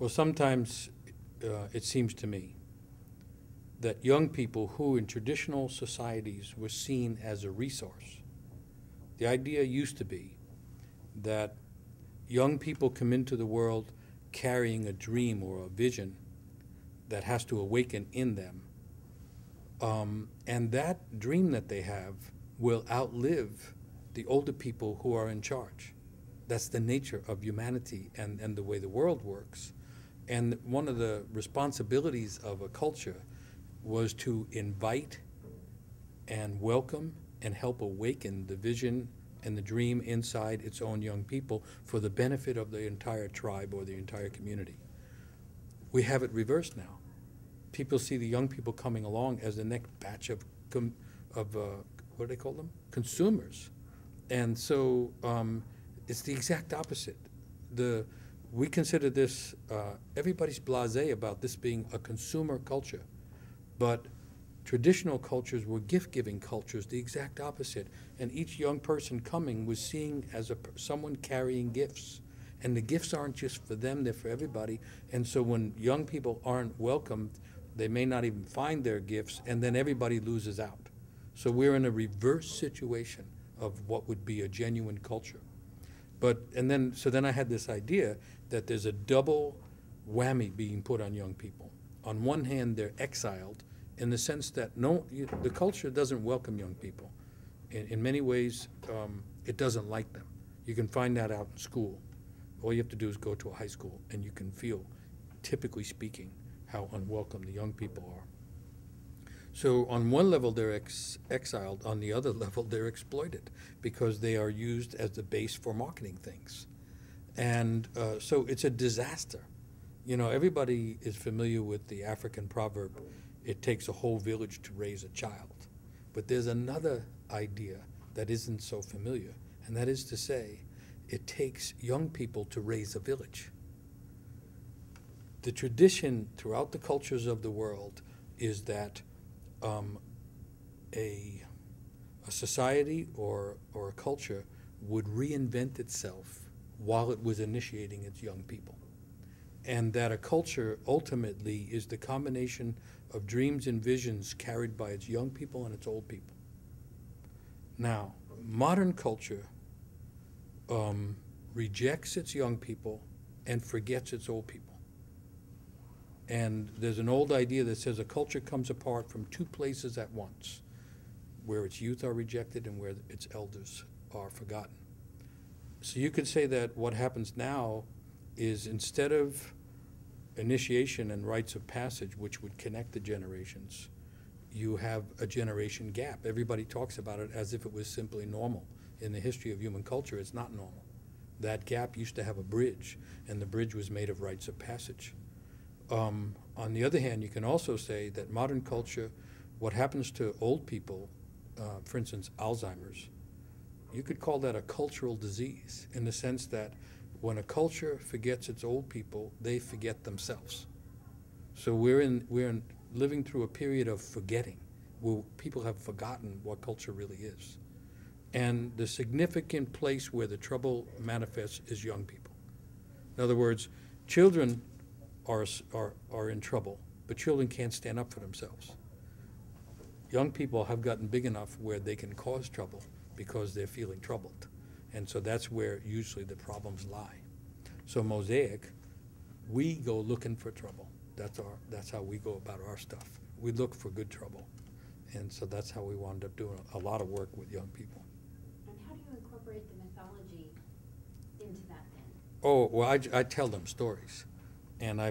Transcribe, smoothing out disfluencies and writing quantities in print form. Well, sometimes it seems to me that young people who in traditional societies were seen as a resource, the idea used to be that young people come into the world carrying a dream or a vision that has to awaken in them. And that dream that they have will outlive the older people who are in charge. That's the nature of humanity and the way the world works. And one of the responsibilities of a culture was to invite and welcome and help awaken the vision and the dream inside its own young people for the benefit of the entire tribe or the entire community. We have it reversed now. People see the young people coming along as the next batch of what do they call them? Consumers. And so it's the exact opposite. We consider this, everybody's blasé about this being a consumer culture. But traditional cultures were gift-giving cultures, the exact opposite. And each young person coming was seen as someone carrying gifts. And the gifts aren't just for them, they're for everybody. And so when young people aren't welcomed, they may not even find their gifts, and then everybody loses out. So we're in a reverse situation of what would be a genuine culture. So then I had this idea that there's a double whammy being put on young people. On one hand, they're exiled, in the sense that the culture doesn't welcome young people. In many ways, it doesn't like them. You can find that out in school. All you have to do is go to a high school, and you can feel, typically speaking, how unwelcome the young people are. So on one level, they're exiled. On the other level, they're exploited because they are used as the base for marketing things. And so it's a disaster. You know, everybody is familiar with the African proverb, it takes a whole village to raise a child. But there's another idea that isn't so familiar, and that is to say, it takes young people to raise a village. The tradition throughout the cultures of the world is that a society or a culture would reinvent itself while it was initiating its young people. And that a culture ultimately is the combination of dreams and visions carried by its young people and its old people. Now, modern culture rejects its young people and forgets its old people. And there's an old idea that says a culture comes apart from two places at once, where its youth are rejected and where its elders are forgotten. So you could say that what happens now is, instead of initiation and rites of passage, which would connect the generations, you have a generation gap. Everybody talks about it as if it was simply normal. In the history of human culture, it's not normal. That gap used to have a bridge, and the bridge was made of rites of passage. On the other hand, you can also say that modern culture, what happens to old people, for instance, Alzheimer's, you could call that a cultural disease, in the sense that when a culture forgets its old people, they forget themselves. So we're living through a period of forgetting, where people have forgotten what culture really is. And the significant place where the trouble manifests is young people. In other words, children are in trouble, but children can't stand up for themselves. Young people have gotten big enough where they can cause trouble because they're feeling troubled. And so that's where usually the problems lie. So Mosaic, we go looking for trouble. That's how we go about our stuff. We look for good trouble. And so that's how we wound up doing a lot of work with young people. And how do you incorporate the mythology into that then? Oh, well, I tell them stories. And I